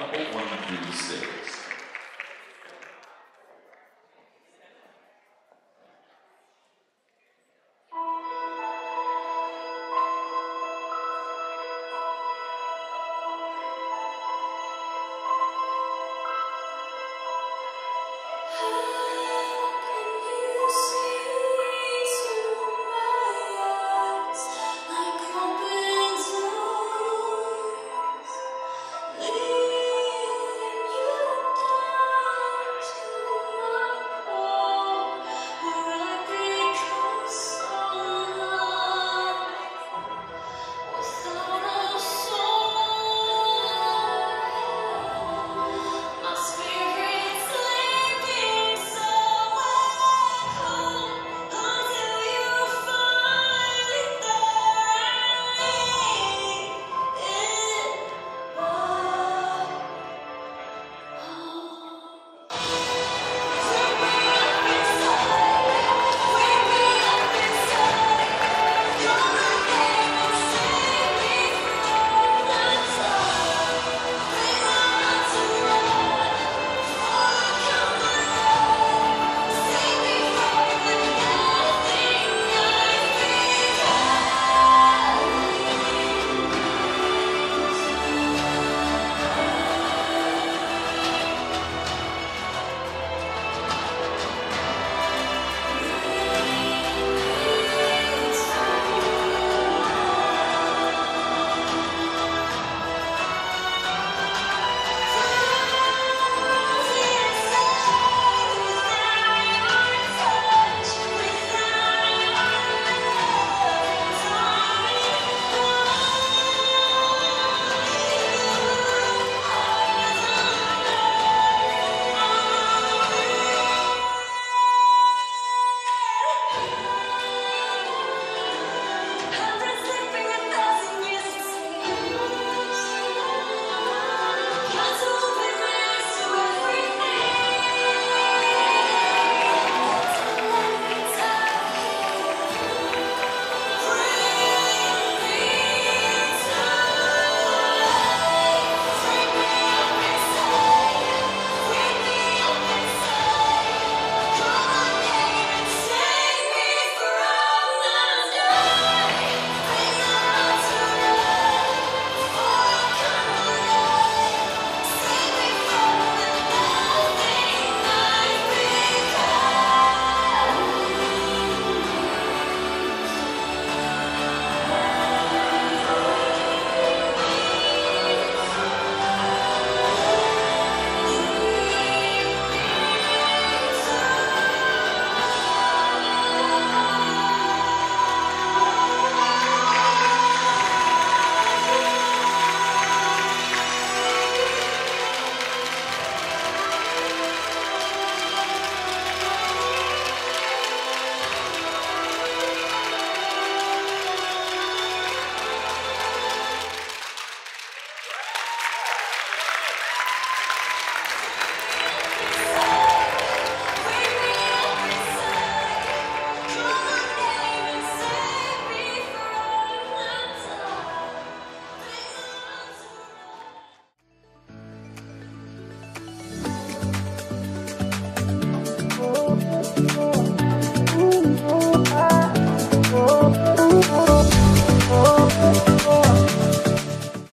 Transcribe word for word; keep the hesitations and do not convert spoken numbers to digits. Couple one through six.